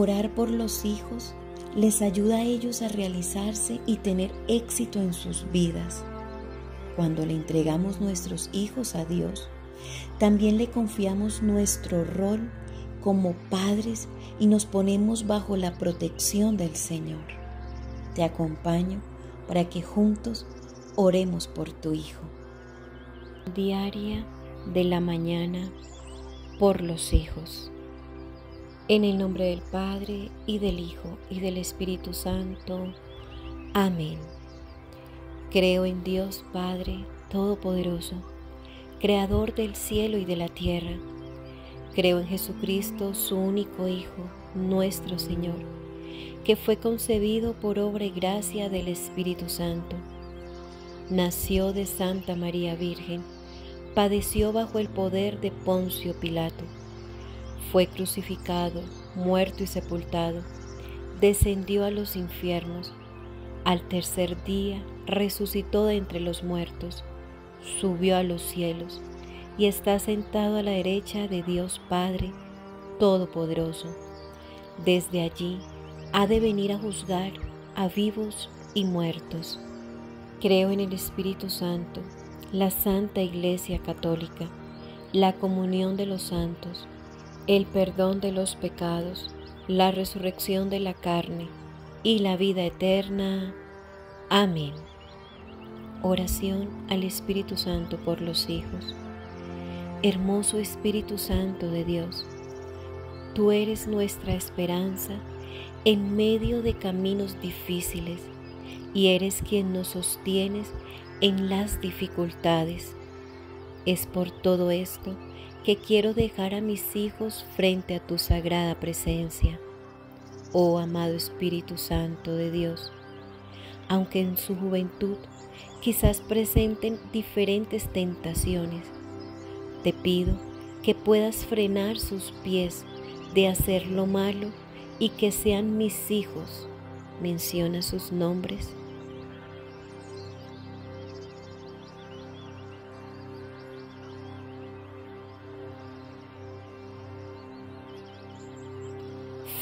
Orar por los hijos les ayuda a ellos a realizarse y tener éxito en sus vidas. Cuando le entregamos nuestros hijos a Dios, también le confiamos nuestro rol como padres y nos ponemos bajo la protección del Señor. Te acompaño para que juntos oremos por tu hijo. Diaria de la mañana por los hijos. En el nombre del Padre, y del Hijo, y del Espíritu Santo. Amén. Creo en Dios Padre Todopoderoso, Creador del cielo y de la tierra. Creo en Jesucristo, su único Hijo, nuestro Señor, que fue concebido por obra y gracia del Espíritu Santo. Nació de Santa María Virgen, padeció bajo el poder de Poncio Pilato. Fue crucificado, muerto y sepultado, descendió a los infiernos, al tercer día resucitó de entre los muertos, subió a los cielos y está sentado a la derecha de Dios Padre Todopoderoso. Desde allí ha de venir a juzgar a vivos y muertos. Creo en el Espíritu Santo, la Santa Iglesia Católica, la comunión de los santos, el perdón de los pecados, la resurrección de la carne y la vida eterna. Amén. Oración al Espíritu Santo por los hijos. Hermoso Espíritu Santo de Dios, tú eres nuestra esperanza en medio de caminos difíciles y eres quien nos sostienes en las dificultades. Es por todo esto que quiero dejar a mis hijos frente a tu sagrada presencia. Oh amado Espíritu Santo de Dios, aunque en su juventud quizás presenten diferentes tentaciones, te pido que puedas frenar sus pies de hacer lo malo y que sean mis hijos. Menciona sus nombres.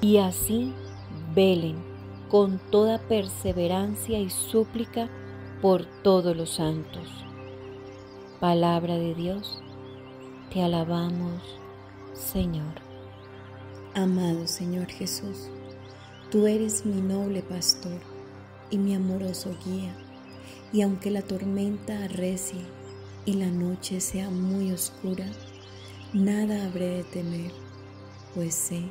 y así velen con toda perseverancia y súplica por todos los santos. Palabra de Dios, te alabamos, Señor. Amado Señor Jesús, tú eres mi noble pastor y mi amoroso guía, y aunque la tormenta arrecie y la noche sea muy oscura, nada habré de temer, pues sé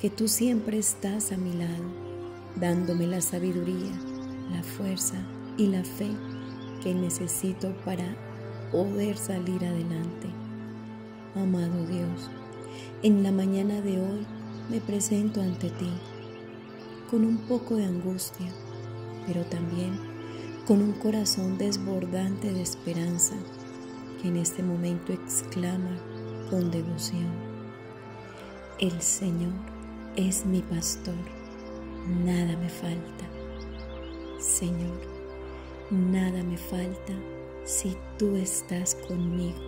que tú siempre estás a mi lado, dándome la sabiduría, la fuerza y la fe que necesito para poder salir adelante. Amado Dios, en la mañana de hoy me presento ante ti con un poco de angustia, pero también con un corazón desbordante de esperanza, que en este momento exclama con devoción: el Señor es mi pastor, nada me falta. Señor, nada me falta si tú estás conmigo,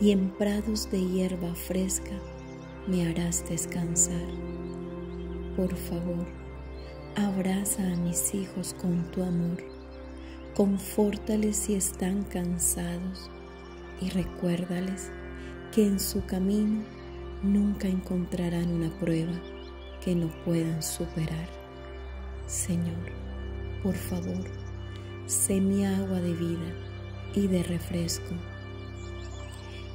y en prados de hierba fresca me harás descansar. Por favor, abraza a mis hijos con tu amor, confórtales si están cansados, y recuérdales que en su camino nunca encontrarán una prueba que no puedan superar. Señor, por favor, sé mi agua de vida y de refresco,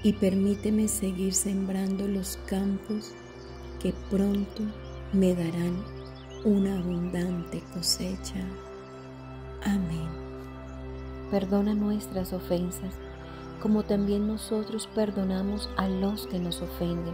y permíteme seguir sembrando los campos que pronto me darán una abundante cosecha. Amén. Perdona nuestras ofensas, como también nosotros perdonamos a los que nos ofenden.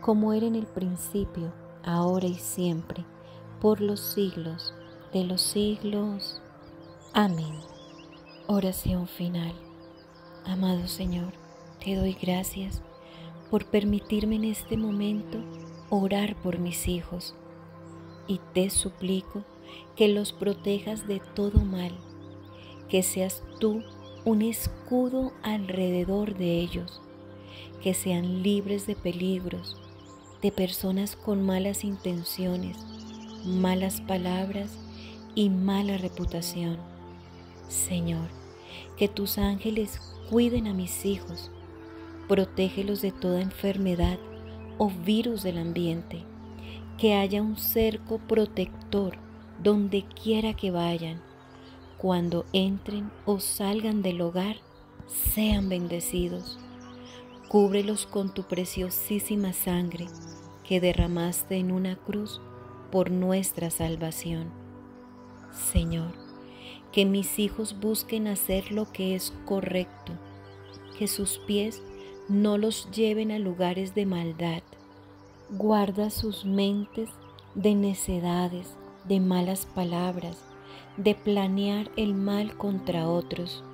como era en el principio, ahora y siempre, por los siglos de los siglos. Amén. Oración final. Amado Señor, te doy gracias por permitirme en este momento orar por mis hijos, y te suplico que los protejas de todo mal, que seas tú un escudo alrededor de ellos, que sean libres de peligros, de personas con malas intenciones, malas palabras y mala reputación. Señor, que tus ángeles cuiden a mis hijos, protégelos de toda enfermedad o virus del ambiente, que haya un cerco protector donde quiera que vayan. Cuando entren o salgan del hogar, sean bendecidos. Cúbrelos con tu preciosísima sangre que derramaste en una cruz por nuestra salvación. Señor, que mis hijos busquen hacer lo que es correcto, que sus pies no los lleven a lugares de maldad. Guarda sus mentes de necedades, de malas palabras, de planear el mal contra otros.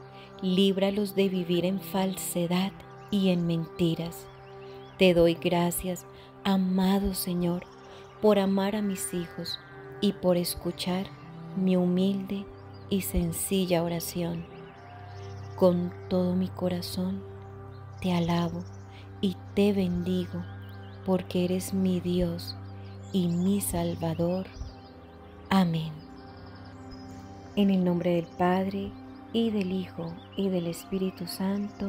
Líbralos de vivir en falsedad y en mentiras. Te doy gracias, amado Señor, por amar a mis hijos y por escuchar mi humilde y sencilla oración. Con todo mi corazón te alabo y te bendigo, porque eres mi Dios y mi Salvador. Amén. En el nombre del Padre, y del Hijo, y del Espíritu Santo.